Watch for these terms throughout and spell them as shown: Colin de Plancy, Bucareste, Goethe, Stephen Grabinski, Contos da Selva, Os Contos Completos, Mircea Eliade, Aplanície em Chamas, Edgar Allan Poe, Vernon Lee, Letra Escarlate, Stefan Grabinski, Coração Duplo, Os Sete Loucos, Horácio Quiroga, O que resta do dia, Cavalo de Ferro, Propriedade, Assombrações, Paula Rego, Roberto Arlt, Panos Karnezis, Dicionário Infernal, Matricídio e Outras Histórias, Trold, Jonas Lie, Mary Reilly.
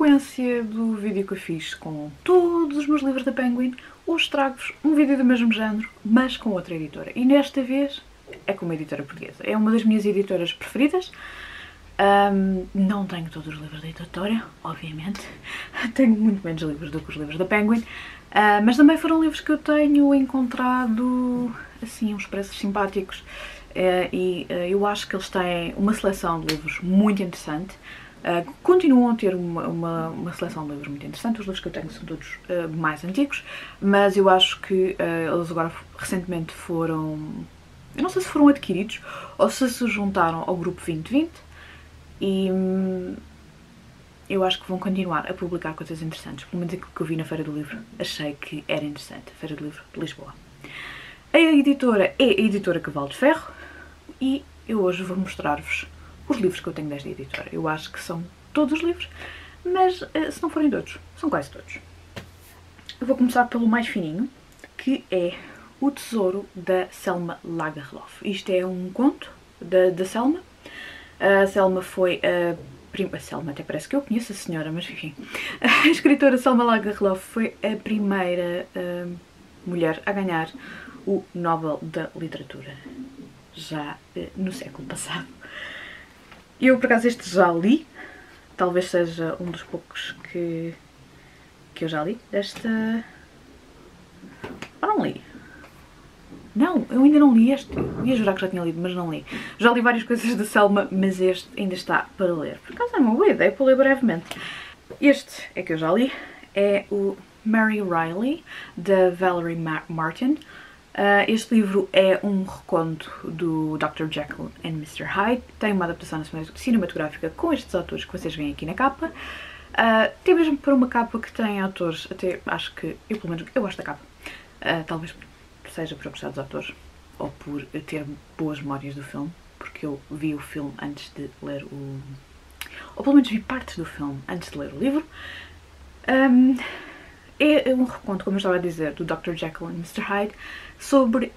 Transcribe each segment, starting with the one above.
sequência do vídeo que eu fiz com todos os meus livros da Penguin, hoje trago-vos um vídeo do mesmo género, mas com outra editora. E nesta vez é com uma editora portuguesa. É uma das minhas editoras preferidas. Não tenho todos os livros da editora, obviamente. Tenho muito menos livros do que os livros da Penguin. Mas também foram livros que eu tenho encontrado, assim, uns preços simpáticos. Eu acho que eles têm uma seleção de livros muito interessante. Continuam a ter uma seleção de livros muito interessante. Os livros que eu tenho são todos mais antigos. Mas eu acho que eles agora recentemente foram... Eu não sei se foram adquiridos ou se juntaram ao Grupo 2020. E eu acho que vão continuar a publicar coisas interessantes. Pelo menos aquilo que eu vi na Feira do Livro, achei que era interessante. A Feira do Livro de Lisboa. A editora é a editora Cavalo de Ferro e eu hoje vou mostrar-vos os livros que eu tenho desta editora. Eu acho que são todos os livros, mas se não forem todos, são quase todos. Eu vou começar pelo mais fininho, que é O Tesouro da Selma Lagerlöf. Isto é um conto da Selma. A Selma foi a Selma, até parece que eu conheço a senhora, mas enfim. A escritora Selma Lagerlöf foi a primeira mulher a ganhar o Nobel da Literatura, já no século passado. Eu, por acaso, este já li. Talvez seja um dos poucos que eu já li. Não li. Não, eu ainda não li este. Eu ia jurar que já tinha lido, mas não li. Já li várias coisas da Selma, mas este ainda está para ler. Por acaso é uma boa ideia para ler brevemente. Este é que eu já li. É o Mary Reilly, da Valerie Martin. Este livro é um reconto do Dr. Jekyll and Mr. Hyde. Tem uma adaptação cinematográfica com estes autores que vocês veem aqui na capa. Até mesmo para uma capa que tem autores, até acho que, eu pelo menos, eu gosto da capa. Talvez seja por eu gostar dos autores ou por ter boas memórias do filme, porque eu vi o filme antes de ler o... ou pelo menos vi partes do filme antes de ler o livro. É um reconto, como eu estava a dizer, do Dr. Jekyll and Mr. Hyde, sobre,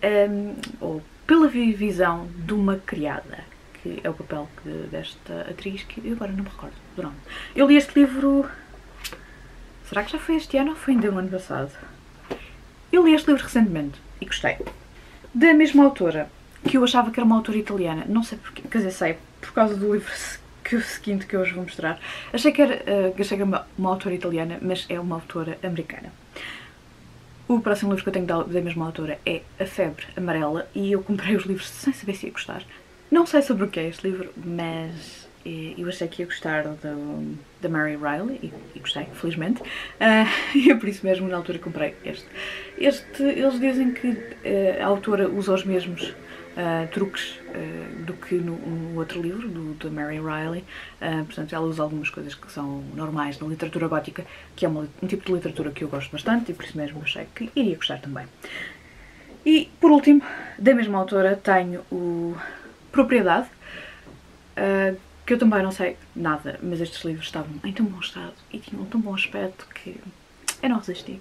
ou pela visão de uma criada, que é o papel desta atriz, que eu agora não me recordo do nome. Eu li este livro... Será que já foi este ano ou foi ainda o ano passado? Eu li este livro recentemente e gostei. Da mesma autora, que eu achava que era uma autora italiana, não sei porquê, quer dizer, sei, por causa do livro seguinte que eu hoje vou mostrar. Achei que era uma autora italiana, mas é uma autora americana. O próximo livro que eu tenho da mesma autora é A Febre Amarela e eu comprei os livros sem saber se ia gostar. Não sei sobre o que é este livro, mas eu achei que ia gostar da Mary Reilly e gostei, felizmente. E é por isso mesmo na altura comprei este. Eles dizem que a autora usa os mesmos truques do que no outro livro, da Mary Reilly. Portanto, ela usa algumas coisas que são normais na literatura gótica, que é um tipo de literatura que eu gosto bastante e por isso mesmo achei que iria gostar também. E, por último, da mesma autora, tenho o Propriedade, que eu também não sei nada, mas estes livros estavam em tão bom estado e tinham um tão bom aspecto que eu não resisti.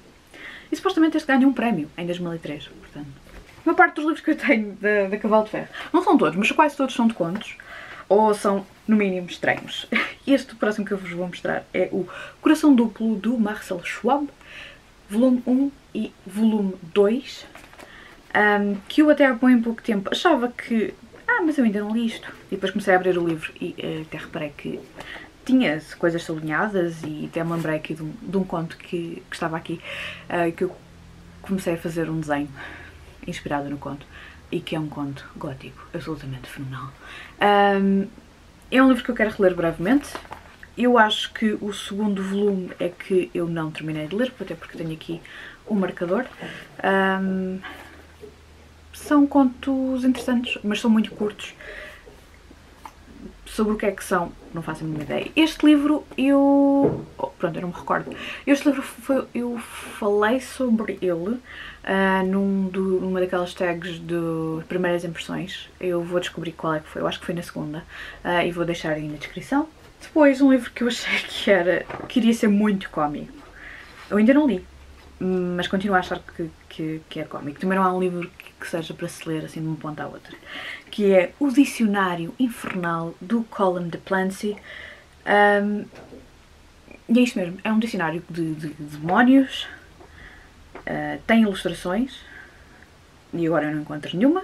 E supostamente este ganha um prémio em 2003, portanto... Uma parte dos livros que eu tenho da Cavalo de Ferro, não são todos, mas quase todos são de contos, ou são, no mínimo, estranhos. Este próximo que eu vos vou mostrar é o Coração Duplo, do Marcel Schwob, volume 1 e volume 2, que eu até há bem pouco tempo achava que... mas eu ainda não li isto. E depois comecei a abrir o livro e até reparei que tinha coisas sublinhadas e até me lembrei aqui de um conto que estava aqui, que eu comecei a fazer um desenho inspirado no conto, e que é um conto gótico, absolutamente fenomenal. É um livro que eu quero reler brevemente. Eu acho que o segundo volume é que eu não terminei de ler, até porque tenho aqui um marcador. São contos interessantes, mas são muito curtos. Sobre o que é que são, não faço a mínima ideia. Este livro eu... pronto, eu não me recordo. Este livro eu falei sobre ele numa daquelas tags de primeiras impressões. Eu vou descobrir qual é que foi, eu acho que foi na segunda, e vou deixar aí na descrição. Depois um livro que eu achei que iria ser muito cómico. Eu ainda não li, mas continuo a achar que é cómico. Também não há um livro que seja para se ler assim de um ponto à outra, que é O Dicionário Infernal, do Colin de Plancy. E é isso mesmo, é um dicionário de demónios, tem ilustrações, e agora eu não encontro nenhuma.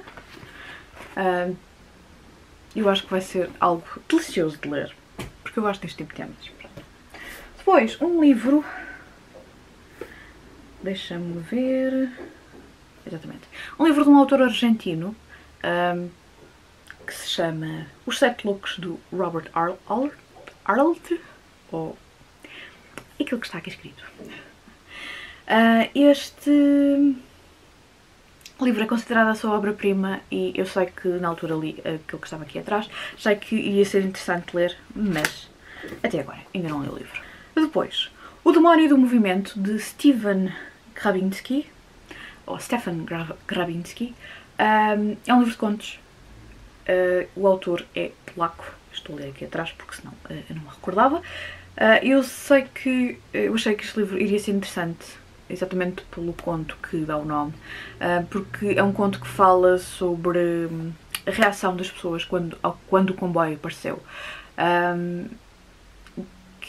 Eu acho que vai ser algo delicioso de ler, porque eu gosto deste tipo de temas. Depois, um livro, deixa-me ver, exatamente, um livro de um autor argentino, que se chama Os Sete Loucos, do Roberto Arlt, ou aquilo que está aqui escrito. Este livro é considerado a sua obra-prima e eu sei que na altura li aquilo que estava aqui atrás, sei que ia ser interessante ler, mas até agora ainda não li o livro. Depois, O Demónio do Movimento, de Stephen Grabinski, ou Stefan Grabinski, é um livro de contos. O autor é polaco, estou a ler aqui atrás porque senão eu não me recordava. Eu achei que este livro iria ser interessante, exatamente pelo conto que dá o nome, porque é um conto que fala sobre a reação das pessoas quando o comboio apareceu.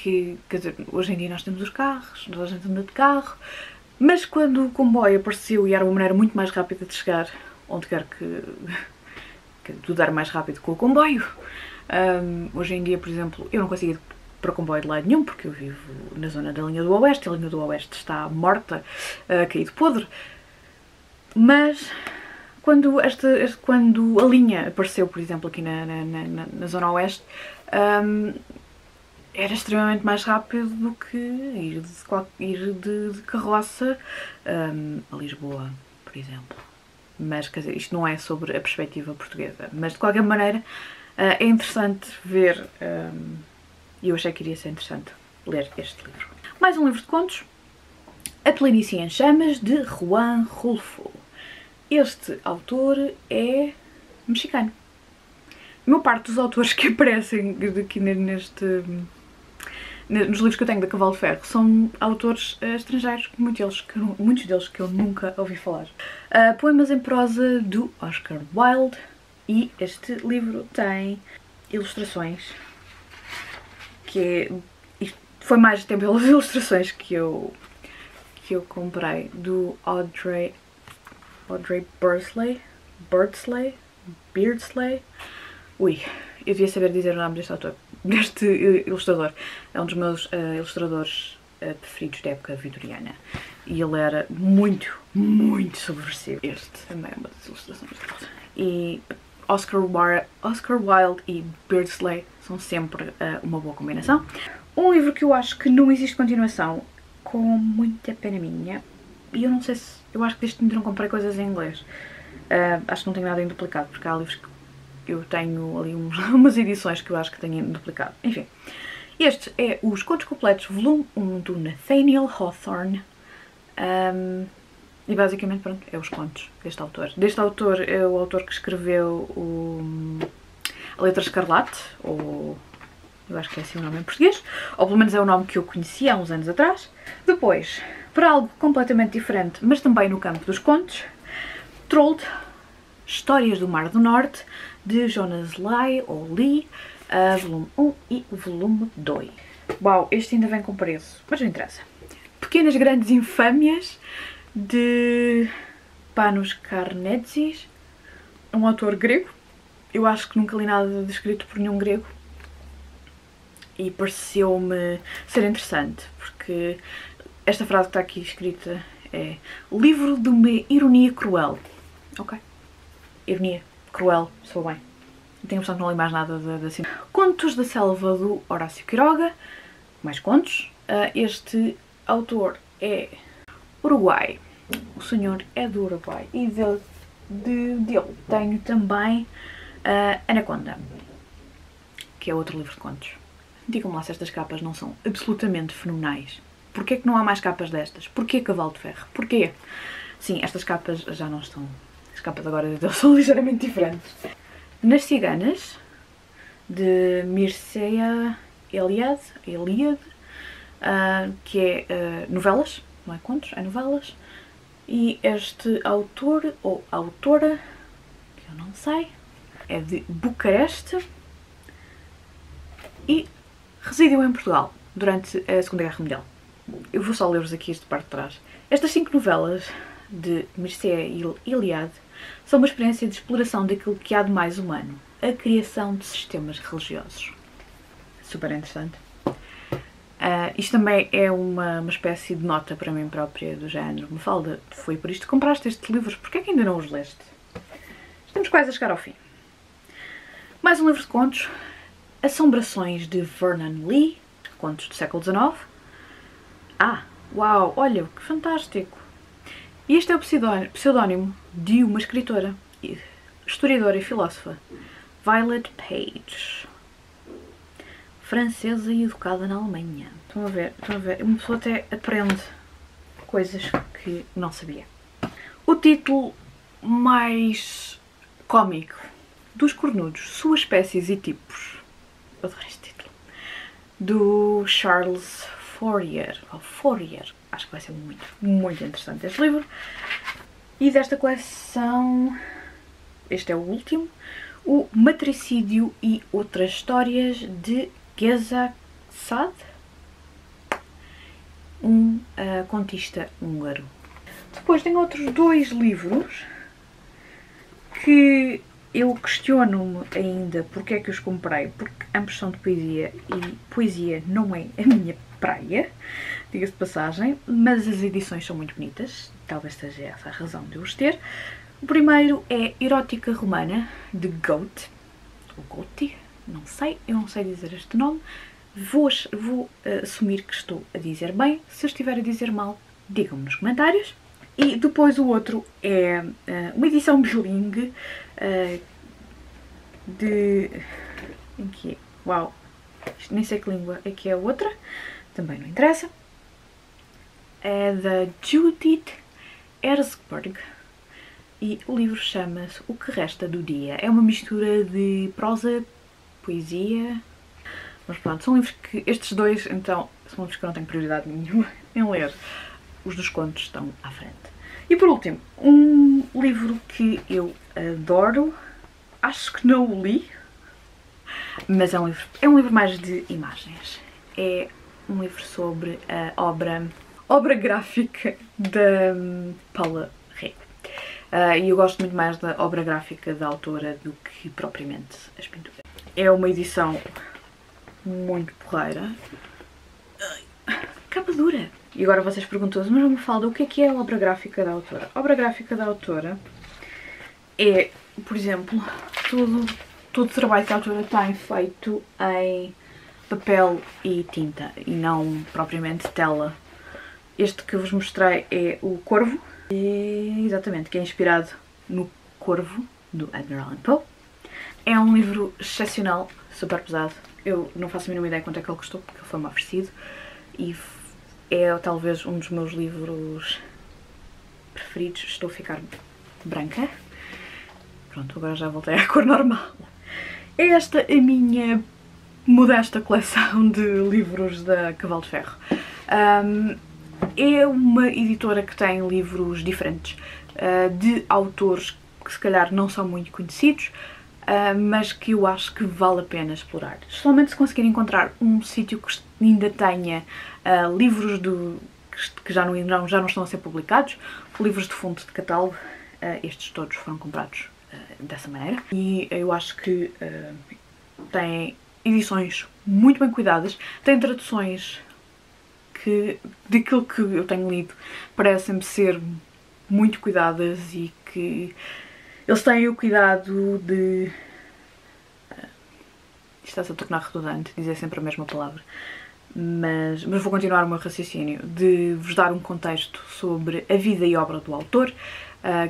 Quer dizer, hoje em dia nós temos os carros, toda a gente anda de carro, mas quando o comboio apareceu e era uma maneira muito mais rápida de chegar onde quer que tudo era mais rápido com o comboio. Hoje em dia, por exemplo, eu não consigo ir para o comboio de lado nenhum porque eu vivo na zona da linha do Oeste, a linha do Oeste está morta, caído podre, mas quando a linha apareceu, por exemplo, aqui na zona Oeste, era extremamente mais rápido do que ir de carroça a Lisboa, por exemplo. Mas, quer dizer, isto não é sobre a perspectiva portuguesa. Mas, de qualquer maneira, é interessante ver, e eu achei que iria ser interessante ler este livro. Mais um livro de contos, Aplanície em Chamas, de Juan Rulfo. Este autor é mexicano. A maior parte dos autores que aparecem aqui nos livros que eu tenho da Cavalo de Ferro são autores estrangeiros, muitos deles que eu nunca ouvi falar. Poemas em prosa, do Oscar Wilde, e este livro tem ilustrações, foi mais tempo pelas ilustrações que eu comprei, do Audrey Beardsley. Ui, eu devia saber dizer o nome deste ilustrador. É um dos meus ilustradores preferidos da época vitoriana. E ele era muito, muito subversivo. Este também é uma das ilustrações dele. E Oscar Wilde e Beardsley são sempre uma boa combinação. Um livro que eu acho que não existe continuação, com muita pena minha. E eu não sei se... eu acho que deste livro não comprei coisas em inglês. Acho que não tenho nada em duplicado, porque há livros que eu tenho ali umas edições que eu acho que tenho duplicado. Enfim, este é Os Contos Completos, volume 1, do Nathaniel Hawthorne. E basicamente, pronto, é os contos deste autor. Deste autor é o autor que escreveu a Letra Escarlate, ou eu acho que é assim o nome em português, ou pelo menos é o nome que eu conheci há uns anos atrás. Depois, para algo completamente diferente, mas também no campo dos contos, Trold, Histórias do Mar do Norte, de Jonas Lie, ou Lee, volume 1 e volume 2. Uau, este ainda vem com preço, mas não interessa. Pequenas Grandes Infâmias, de Panos Karnezis, um autor grego. Eu acho que nunca li nada descrito por nenhum grego e pareceu-me ser interessante, porque esta frase que está aqui escrita é: livro de uma ironia cruel. Ok. Ironia cruel, sou bem. Tenho a impressão que não li mais nada assim. Contos da Selva, do Horácio Quiroga. Mais contos. Este autor é Uruguai. O senhor é do Uruguai. E dele tenho também Anaconda, que é outro livro de contos. Digam-me lá se estas capas não são absolutamente fenomenais. Porquê que não há mais capas destas? Porquê Cavalo de Ferro? Porquê? Sim, estas capas já não estão... as capas agora deles são ligeiramente diferentes. Nas Ciganas, de Mircea Eliade, que é novelas, não é contos, é novelas. E este autor, ou autora, que eu não sei, é de Bucareste e residiu em Portugal, durante a Segunda Guerra Mundial. Eu vou só ler-vos aqui este parte de trás. Estas 5 novelas de Mircea Eliade são uma experiência de exploração daquilo que há de mais humano, a criação de sistemas religiosos. Super interessante. Isto também é uma espécie de nota para mim própria do género. Mafalda, foi por isto que compraste estes livros, porquê que ainda não os leste? Estamos quase a chegar ao fim. Mais um livro de contos, Assombrações de Vernon Lee, contos do século XIX. Ah, uau, olha, que fantástico! E este é o pseudónimo de uma escritora, historiadora e filósofa, Violet Page, francesa e educada na Alemanha. Estão a ver, estão a ver, uma pessoa até aprende coisas que não sabia. O título mais cómico, Dos Cornudos, Suas Espécies e Tipos, eu adoro este título, do Charles Fourier, ou Fourier. Acho que vai ser muito interessante este livro. E desta coleção, este é o último, O Matricídio e Outras Histórias, de Geza Saad, um contista húngaro. Depois tem outros 2 livros que eu questiono-me ainda porque é que os comprei, porque ambos são de poesia e poesia não é a minha praia, diga-se de passagem, mas as edições são muito bonitas, talvez seja essa a razão de eu os ter. O primeiro é Erótica Romana, de Goethe, ou Goethe, não sei, eu não sei dizer este nome, vou assumir que estou a dizer bem, se eu estiver a dizer mal, digam-me nos comentários. E depois o outro é uma edição bilingue de... em que é? Uau! Isto nem sei que língua é que é a outra, também não interessa. É da Judith Herzberg e o livro chama-se O Que Resta do Dia. É uma mistura de prosa, poesia... Mas pronto, são livros que... estes dois, então, são livros que eu não tenho prioridade nenhuma em ler. Os dos contos estão à frente. E por último, um livro que eu adoro, acho que não o li, mas é um livro mais de imagens. É um livro sobre a obra gráfica da Paula Rego. E eu gosto muito mais da obra gráfica da autora do que propriamente as pinturas. É uma edição muito porreira. Capa dura! E agora vocês perguntam-se, mas Mafalda, o que é a obra gráfica da autora? A obra gráfica da autora é, por exemplo, todo o trabalho que a autora tem feito em papel e tinta, e não propriamente tela. Este que eu vos mostrei é o Corvo, e, exatamente, que é inspirado no Corvo, do Edgar Allan Poe. É um livro excepcional, super pesado. Eu não faço a mínima ideia quanto é que ele custou, porque ele foi-me oferecido, e é talvez um dos meus livros preferidos. Estou a ficar branca. Pronto, agora já voltei à cor normal. Esta é a minha modesta coleção de livros da Cavalo de Ferro. É uma editora que tem livros diferentes, de autores que se calhar não são muito conhecidos, mas que eu acho que vale a pena explorar. Somente se conseguir encontrar um sítio que ainda tenha livros que já não estão a ser publicados, livros de fundo de catálogo, estes todos foram comprados dessa maneira. E eu acho que têm edições muito bem cuidadas, têm traduções que, daquilo que eu tenho lido, parecem-me ser muito cuidadas e que... eles têm o cuidado de... isto está-se a tornar redundante, dizer sempre a mesma palavra, mas vou continuar o meu raciocínio, de vos dar um contexto sobre a vida e obra do autor,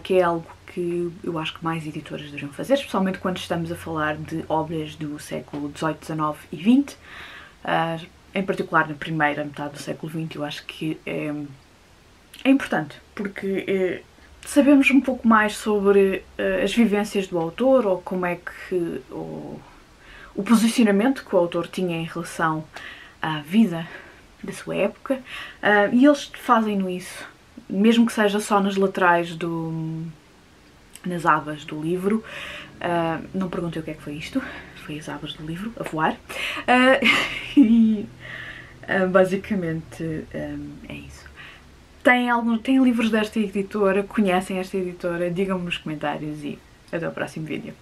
que é algo que eu acho que mais editoras deveriam fazer, especialmente quando estamos a falar de obras do século XVIII, XIX e XX, em particular na primeira metade do século XX, eu acho que é importante, porque... sabemos um pouco mais sobre as vivências do autor, ou como é que o posicionamento que o autor tinha em relação à vida da sua época, e eles fazem isso, mesmo que seja só nas laterais, nas abas do livro. Não perguntei o que é que foi isto, foi as abas do livro a voar. E Basicamente é isso. Tem livros desta editora? Conhecem esta editora? Digam-me nos comentários e até o próximo vídeo.